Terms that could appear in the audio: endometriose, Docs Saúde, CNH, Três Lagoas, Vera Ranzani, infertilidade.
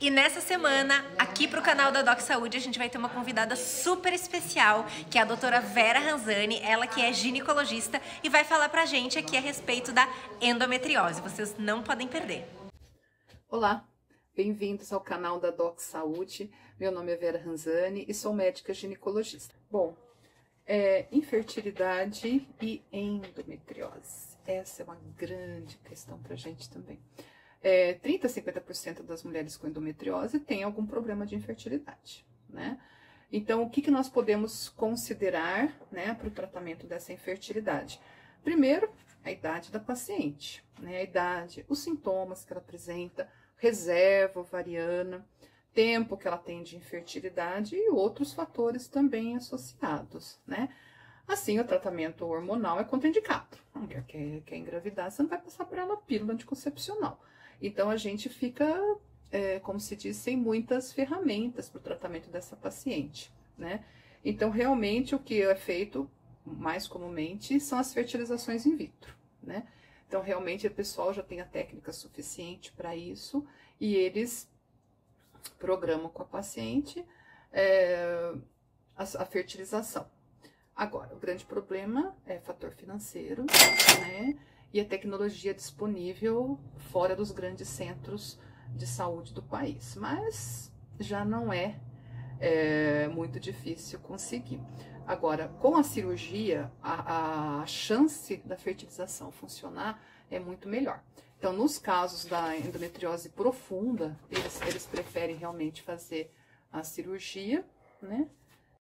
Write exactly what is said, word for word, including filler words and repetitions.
E nessa semana, aqui pro canal da Docs Saúde, a gente vai ter uma convidada super especial, que é a doutora Vera Ranzani, ela que é ginecologista e vai falar pra gente aqui a respeito da endometriose. Vocês não podem perder. Olá, bem-vindos ao canal da Docs Saúde. Meu nome é Vera Ranzani e sou médica ginecologista. Bom, é, infertilidade e endometriose. Essa é uma grande questão pra gente também. É, trinta a cinquenta por cento das mulheres com endometriose têm algum problema de infertilidade, né? Então, o que, que nós podemos considerar, né, para o tratamento dessa infertilidade? Primeiro, a idade da paciente, né? A idade, os sintomas que ela apresenta, reserva ovariana, tempo que ela tem de infertilidade e outros fatores também associados, né? Assim, o tratamento hormonal é contraindicado. A mulher quer, quer engravidar, você não vai passar por ela pílula anticoncepcional. Então, a gente fica, é, como se diz, sem muitas ferramentas para o tratamento dessa paciente, né? Então, realmente, o que é feito mais comumente são as fertilizações in vitro, né? Então, realmente, o pessoal já tem a técnica suficiente para isso e eles programam com a paciente é, a, a fertilização. Agora, o grande problema é fator financeiro, né? E a tecnologia disponível fora dos grandes centros de saúde do país. Mas já não é, é muito difícil conseguir. Agora, com a cirurgia, a, a chance da fertilização funcionar é muito melhor. Então, nos casos da endometriose profunda, eles, eles preferem realmente fazer a cirurgia, né?